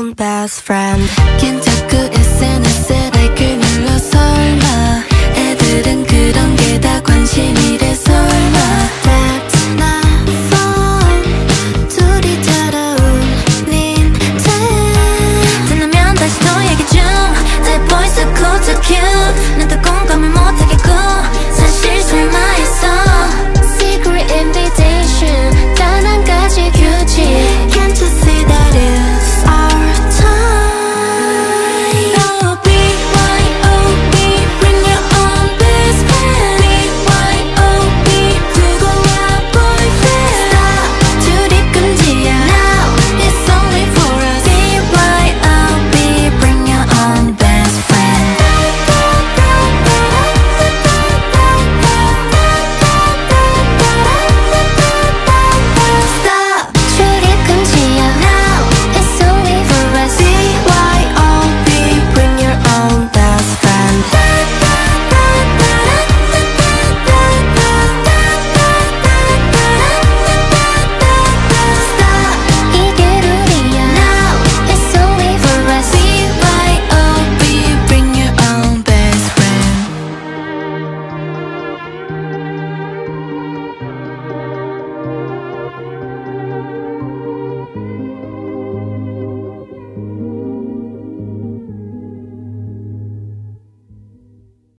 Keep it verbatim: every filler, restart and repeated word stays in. own best friend.